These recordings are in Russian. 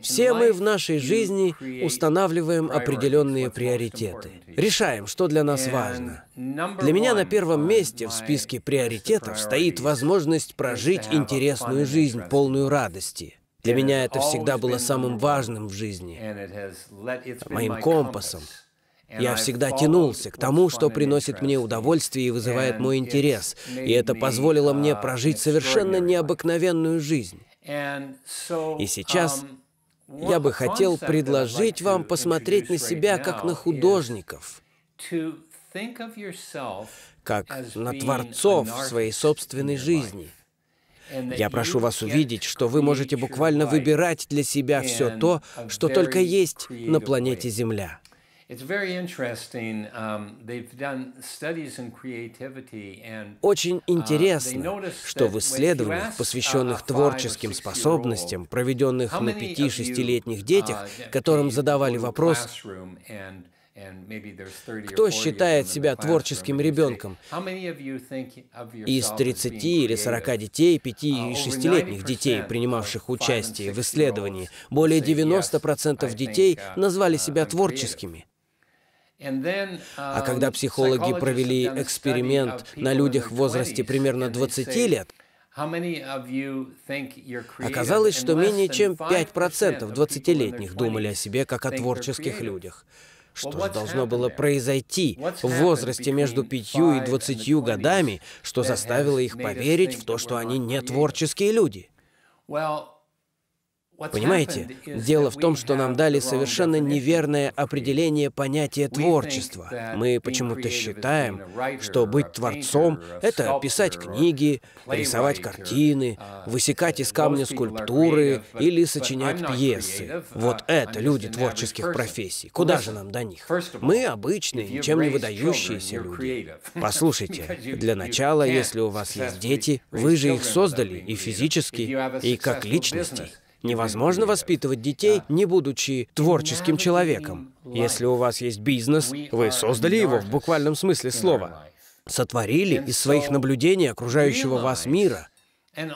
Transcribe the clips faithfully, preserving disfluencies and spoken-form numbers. Все мы в нашей жизни устанавливаем определенные приоритеты. Решаем, что для нас важно. Для меня на первом месте в списке приоритетов стоит возможность прожить интересную жизнь, полную радости. Для меня это всегда было самым важным в жизни, моим компасом. Я всегда тянулся к тому, что приносит мне удовольствие и вызывает мой интерес, и это позволило мне прожить совершенно необыкновенную жизнь. И сейчас я бы хотел предложить вам посмотреть на себя как на художников, как на творцов своей собственной жизни. Я прошу вас увидеть, что вы можете буквально выбирать для себя все то, что только есть на планете Земля. Очень интересно, что в исследованиях, посвященных творческим способностям, проведенных на пяти-шестилетних детях, которым задавали вопрос, кто считает себя творческим ребенком? Из тридцати или сорока детей, пяти- и шестилетних детей, принимавших участие в исследовании, более девяноста процентов детей назвали себя творческими. А когда психологи провели эксперимент на людях в возрасте примерно двадцати лет, оказалось, что менее чем пять процентов двадцатилетних думали о себе как о творческих людях. Что же должно было произойти в возрасте между пятью и двадцатью годами, что заставило их поверить в то, что они не творческие люди? Понимаете, дело в том, что нам дали совершенно неверное определение понятия творчества. Мы почему-то считаем, что быть творцом — это писать книги, рисовать картины, высекать из камня скульптуры или сочинять пьесы. Вот это люди творческих профессий. Куда же нам до них? Мы обычные, ничем не выдающиеся люди. Послушайте, для начала, если у вас есть дети, вы же их создали и физически, и как личности. Невозможно воспитывать детей, не будучи творческим человеком. Если у вас есть бизнес, вы создали его в буквальном смысле слова. Сотворили из своих наблюдений окружающего вас мира.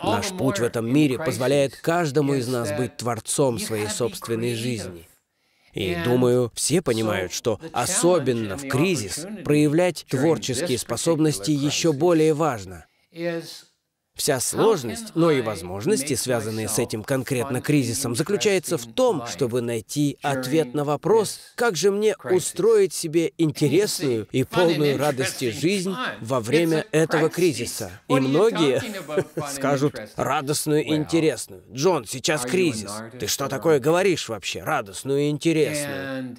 Наш путь в этом мире позволяет каждому из нас быть творцом своей собственной жизни. И, думаю, все понимают, что особенно в кризис проявлять творческие способности еще более важно. Вся сложность, но и возможности, связанные с этим конкретно кризисом, заключается в том, чтобы найти ответ на вопрос, как же мне устроить себе интересную и полную радости жизнь во время этого кризиса. И многие скажут радостную и интересную. Джон, сейчас кризис. Ты что такое говоришь вообще? Радостную и интересную.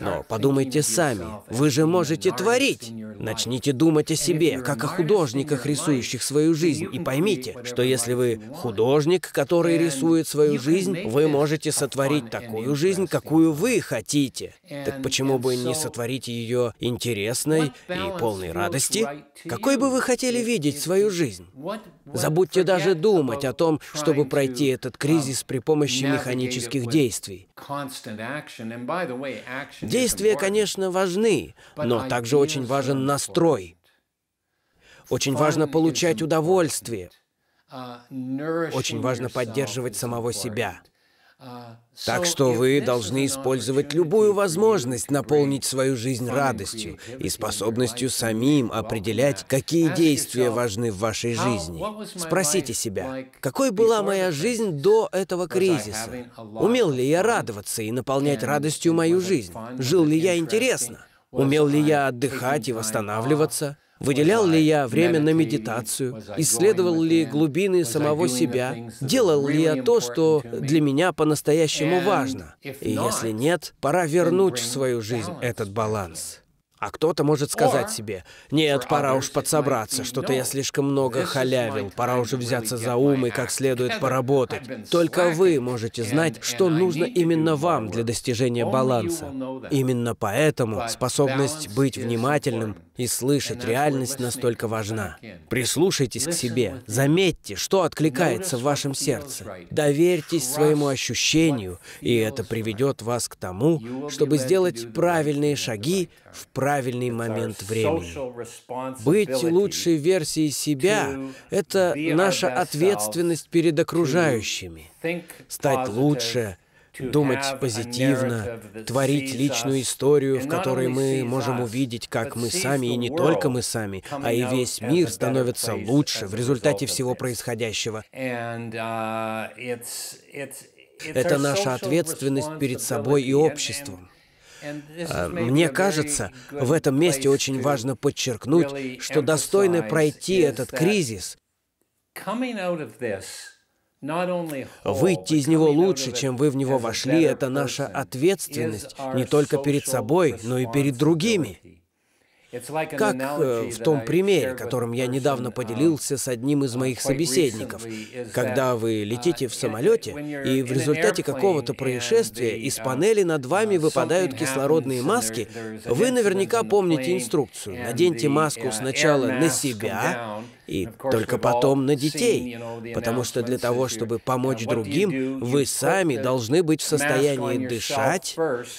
Но подумайте сами, вы же можете творить. Начните думать о себе, как о художниках, рисующих свою жизнь. И поймите, что если вы художник, который рисует свою жизнь, вы можете сотворить такую жизнь, какую вы хотите. Так почему бы не сотворить ее интересной и полной радости? Какой бы вы хотели видеть свою жизнь? Забудьте даже думать о том, чтобы пройти этот кризис при помощи механических действий. Действия, конечно, важны, но также очень важен настрой. Очень важно получать удовольствие. Очень важно поддерживать самого себя. Так что вы должны использовать любую возможность наполнить свою жизнь радостью и способностью самим определять, какие действия важны в вашей жизни. Спросите себя, какой была моя жизнь до этого кризиса? Умел ли я радоваться и наполнять радостью мою жизнь? Жил ли я интересно? Умел ли я отдыхать и восстанавливаться? Выделял ли я время на медитацию? Исследовал ли глубины самого себя? Делал ли я то, что для меня по-настоящему важно? И если нет, пора вернуть в свою жизнь этот баланс. А кто-то может сказать себе, «Нет, пора уж подсобраться, что-то я слишком много халявил, пора уже взяться за ум и как следует поработать». Только вы можете знать, что нужно именно вам для достижения баланса. Именно поэтому способность быть внимательным и слышать реальность настолько важна. Прислушайтесь к себе, заметьте, что откликается в вашем сердце. Доверьтесь своему ощущению, и это приведет вас к тому, чтобы сделать правильные шаги в правильный момент времени. Быть лучшей версией себя — это наша ответственность перед окружающими. Стать лучше — думать позитивно, творить личную историю, в которой мы можем увидеть, как мы сами, и не только мы сами, а и весь мир становится лучше в результате всего происходящего. Это наша ответственность перед собой и обществом. Мне кажется, в этом месте очень важно подчеркнуть, что достойно пройти этот кризис, выйти из него лучше, чем вы в него вошли, это наша ответственность не только перед собой, но и перед другими. Как э, в том примере, которым я недавно поделился с одним из моих собеседников. Когда вы летите в самолете, и в результате какого-то происшествия из панели над вами выпадают кислородные маски, вы наверняка помните инструкцию. Наденьте маску сначала на себя и только потом на детей, потому что для того, чтобы помочь другим, вы сами должны быть в состоянии дышать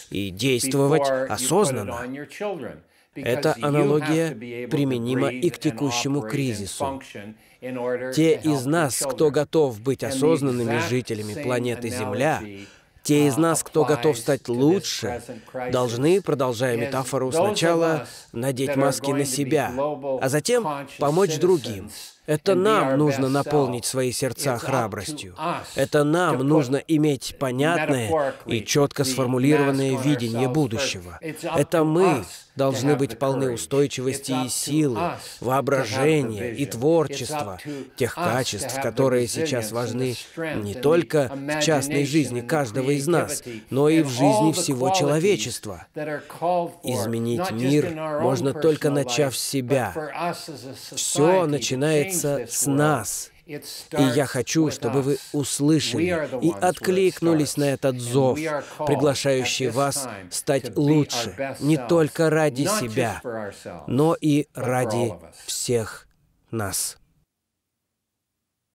и действовать осознанно. Эта аналогия применима и к текущему кризису. Те из нас, кто готов быть осознанными жителями планеты Земля, те из нас, кто готов стать лучше, должны, продолжая метафору, сначала надеть маски на себя, а затем помочь другим. Это нам нужно наполнить свои сердца храбростью. Это нам нужно иметь понятное и четко сформулированное видение будущего. Это мы должны быть полны устойчивости и силы, воображения и творчества, тех качеств, которые сейчас важны не только в частной жизни каждого из нас, но и в жизни всего человечества. Изменить мир можно только начав с себя. Все начинается с нас. И я хочу, чтобы вы услышали и откликнулись на этот зов, приглашающий вас стать лучше, не только ради себя, но и ради всех нас.